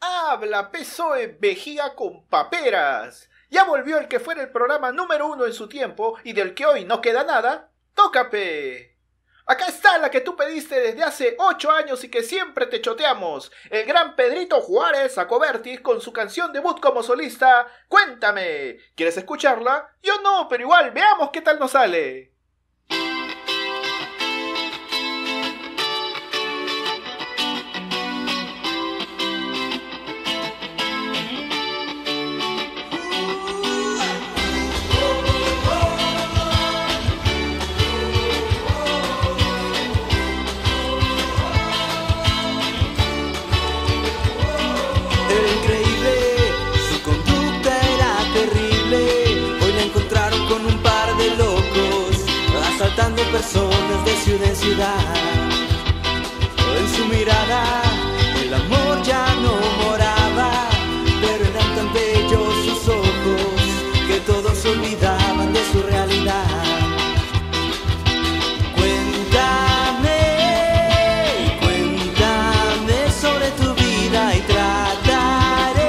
Habla PSOE vejiga con paperas. Ya volvió el que fuera el programa número 1 en su tiempo y del que hoy no queda nada, TocaPe. Acá está la que tú pediste desde hace 8 años y que siempre te choteamos. El gran Pedrito Suárez Vértiz con su canción debut como solista, Cuéntame. ¿Quieres escucharla? Yo no, pero igual veamos qué tal nos sale. Personas de ciudad en ciudad, en su mirada el amor ya no moraba, pero eran tan bellos sus ojos que todos se olvidaban de su realidad. Cuéntame, cuéntame sobre tu vida y trataré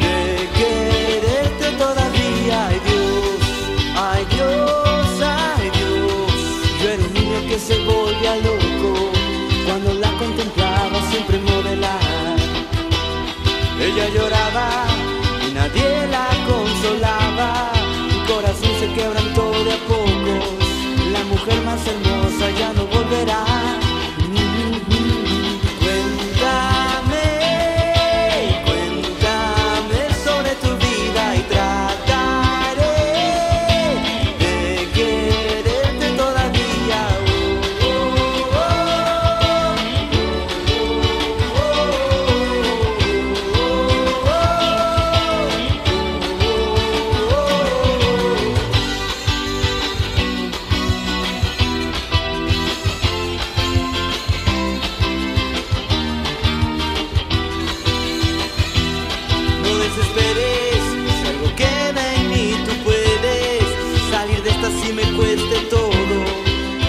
de quererte todavía. Ay Dios, ay Dios, se volvía loco cuando la contemplaba siempre modelar. Ella lloraba y nadie la consolaba. Mi corazón se quebrantó de a pocos. La mujer más hermosa ya no volverá.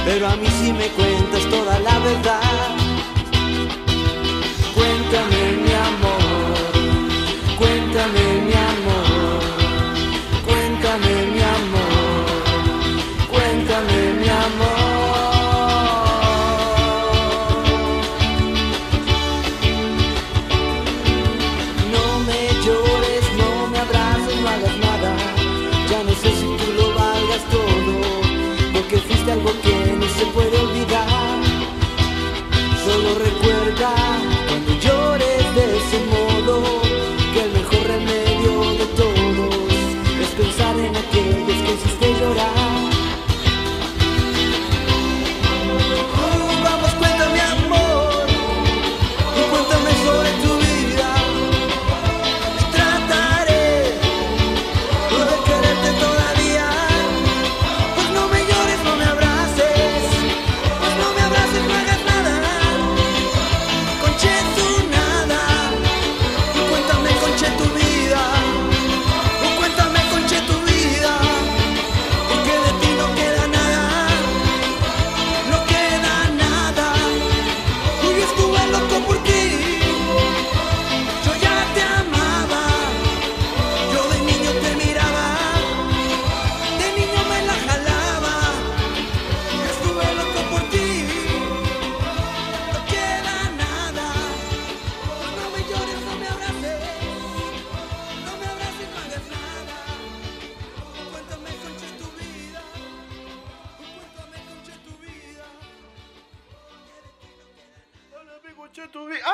Pero a mí sí me cuentas toda la verdad. Cuéntame mi amor, cuéntame mi amor, cuéntame mi amor, cuéntame mi amor. No me llores, no me abraces, no hagas nada. Ya no sé si tú lo valgas todo, porque fuiste algo que se puede olvidar. Solo recuerda cuando llores de ese modo que el mejor remedio de todos es pensar en aquellos que hiciste llorar. Vamos, cuéntame amor, y cuéntame sobre tu vida. Trataré de quererte todavía. Pues no me llores, no me abrazes.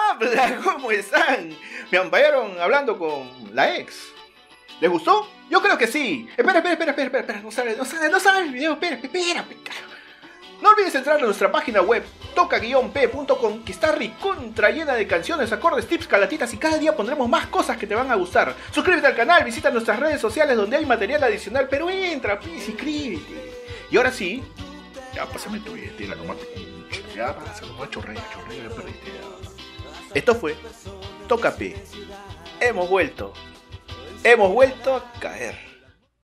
Habla, ¿cómo están? Me amballaron hablando con la ex. ¿Les gustó? Yo creo que sí. Espera, no sale el video, espera. No olvides entrar a nuestra página web toca-p.com, que está recontra llena de canciones, acordes, tips, calatitas, y cada día pondremos más cosas que te van a gustar. Suscríbete al canal, visita nuestras redes sociales donde hay material adicional, pero entra, please, suscríbete. Y ahora sí, ya pásame tu billetera, nomás ya pásame, nomás chorrea, ya perdiste ya. Esto fue TocaPe. Hemos vuelto a caer.